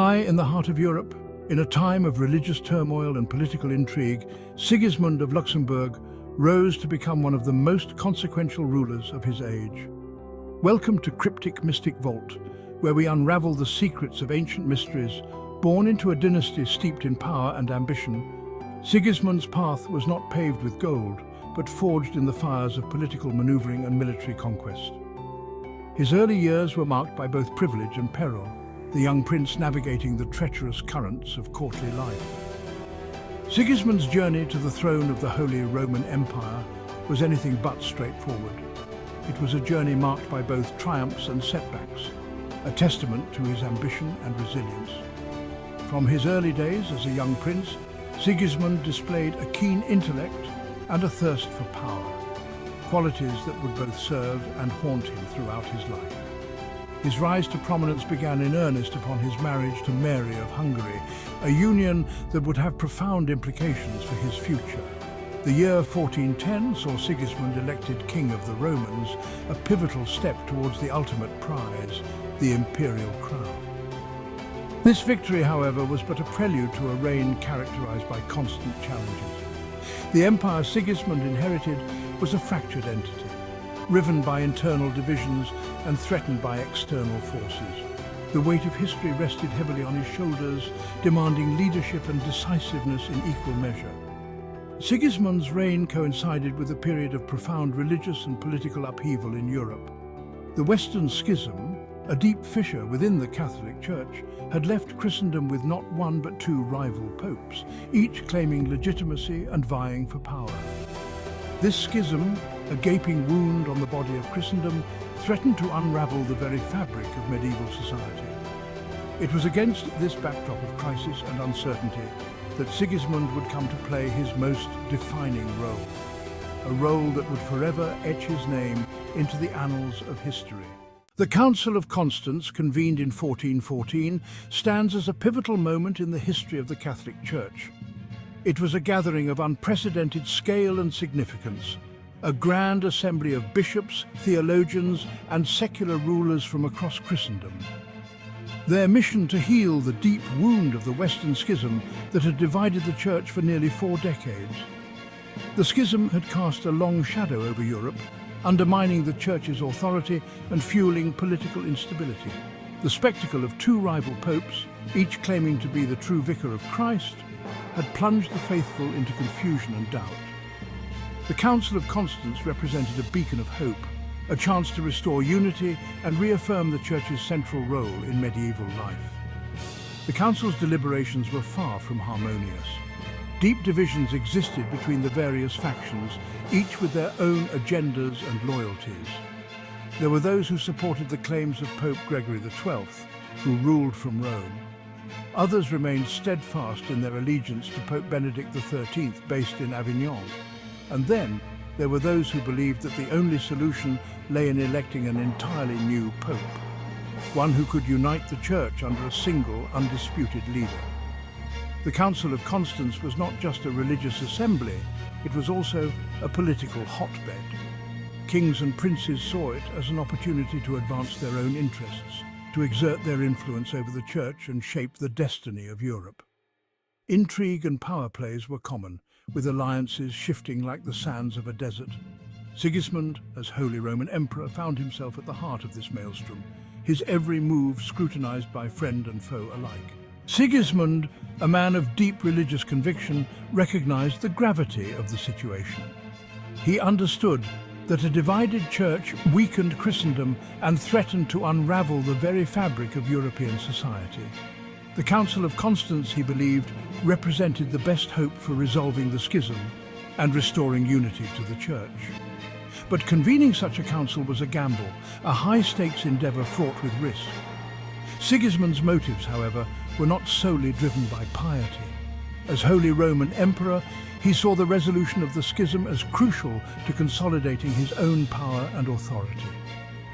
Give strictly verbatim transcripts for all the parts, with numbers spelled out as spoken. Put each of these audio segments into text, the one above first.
High in the heart of Europe, in a time of religious turmoil and political intrigue, Sigismund of Luxembourg rose to become one of the most consequential rulers of his age. Welcome to Cryptic Mystic Vault, where we unravel the secrets of ancient mysteries. Born into a dynasty steeped in power and ambition, Sigismund's path was not paved with gold, but forged in the fires of political maneuvering and military conquest. His early years were marked by both privilege and peril, the young prince navigating the treacherous currents of courtly life. Sigismund's journey to the throne of the Holy Roman Empire was anything but straightforward. It was a journey marked by both triumphs and setbacks, a testament to his ambition and resilience. From his early days as a young prince, Sigismund displayed a keen intellect and a thirst for power, qualities that would both serve and haunt him throughout his life. His rise to prominence began in earnest upon his marriage to Mary of Hungary, a union that would have profound implications for his future. The year fourteen ten saw Sigismund elected King of the Romans, a pivotal step towards the ultimate prize, the imperial crown. This victory, however, was but a prelude to a reign characterized by constant challenges. The empire Sigismund inherited was a fractured entity, riven by internal divisions and threatened by external forces. The weight of history rested heavily on his shoulders, demanding leadership and decisiveness in equal measure. Sigismund's reign coincided with a period of profound religious and political upheaval in Europe. The Western Schism, a deep fissure within the Catholic Church, had left Christendom with not one but two rival popes, each claiming legitimacy and vying for power. This schism, a gaping wound on the body of Christendom, threatened to unravel the very fabric of medieval society. It was against this backdrop of crisis and uncertainty that Sigismund would come to play his most defining role, a role that would forever etch his name into the annals of history. The Council of Constance, convened in fourteen fourteen, stands as a pivotal moment in the history of the Catholic Church. It was a gathering of unprecedented scale and significance, a grand assembly of bishops, theologians, and secular rulers from across Christendom. Their mission to heal the deep wound of the Western Schism that had divided the Church for nearly four decades. The schism had cast a long shadow over Europe, undermining the Church's authority and fueling political instability. The spectacle of two rival popes, each claiming to be the true vicar of Christ, had plunged the faithful into confusion and doubt. The Council of Constance represented a beacon of hope, a chance to restore unity and reaffirm the Church's central role in medieval life. The Council's deliberations were far from harmonious. Deep divisions existed between the various factions, each with their own agendas and loyalties. There were those who supported the claims of Pope Gregory the twelfth, who ruled from Rome. Others remained steadfast in their allegiance to Pope Benedict the thirteenth, based in Avignon. And then, there were those who believed that the only solution lay in electing an entirely new pope, one who could unite the Church under a single, undisputed leader. The Council of Constance was not just a religious assembly, it was also a political hotbed. Kings and princes saw it as an opportunity to advance their own interests, to exert their influence over the Church and shape the destiny of Europe. Intrigue and power plays were common, with alliances shifting like the sands of a desert. Sigismund, as Holy Roman Emperor, found himself at the heart of this maelstrom, his every move scrutinized by friend and foe alike. Sigismund, a man of deep religious conviction, recognized the gravity of the situation. He understood that a divided Church weakened Christendom and threatened to unravel the very fabric of European society. The Council of Constance, he believed, represented the best hope for resolving the schism and restoring unity to the Church. But convening such a council was a gamble, a high-stakes endeavor fraught with risk. Sigismund's motives, however, were not solely driven by piety. As Holy Roman Emperor, he saw the resolution of the schism as crucial to consolidating his own power and authority.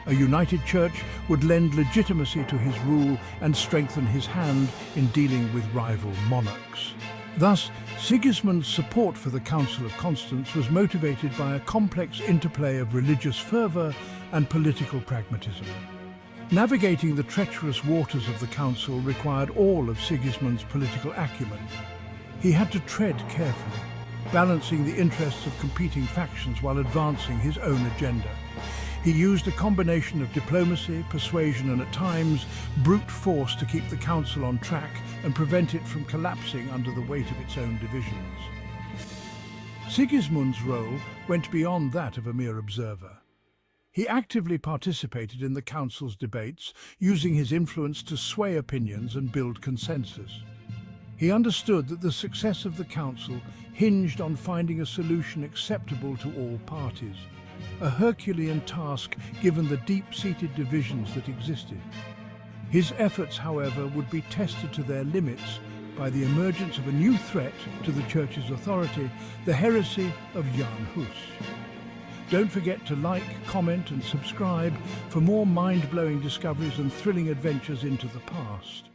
A united Church would lend legitimacy to his rule and strengthen his hand in dealing with rival monarchs. Thus, Sigismund's support for the Council of Constance was motivated by a complex interplay of religious fervor and political pragmatism. Navigating the treacherous waters of the council required all of Sigismund's political acumen. He had to tread carefully, balancing the interests of competing factions while advancing his own agenda. He used a combination of diplomacy, persuasion, and at times brute force to keep the council on track and prevent it from collapsing under the weight of its own divisions. Sigismund's role went beyond that of a mere observer. He actively participated in the council's debates, using his influence to sway opinions and build consensus. He understood that the success of the council hinged on finding a solution acceptable to all parties, a Herculean task given the deep-seated divisions that existed. His efforts, however, would be tested to their limits by the emergence of a new threat to the Church's authority, the heresy of Jan Hus. Don't forget to like, comment and subscribe for more mind-blowing discoveries and thrilling adventures into the past.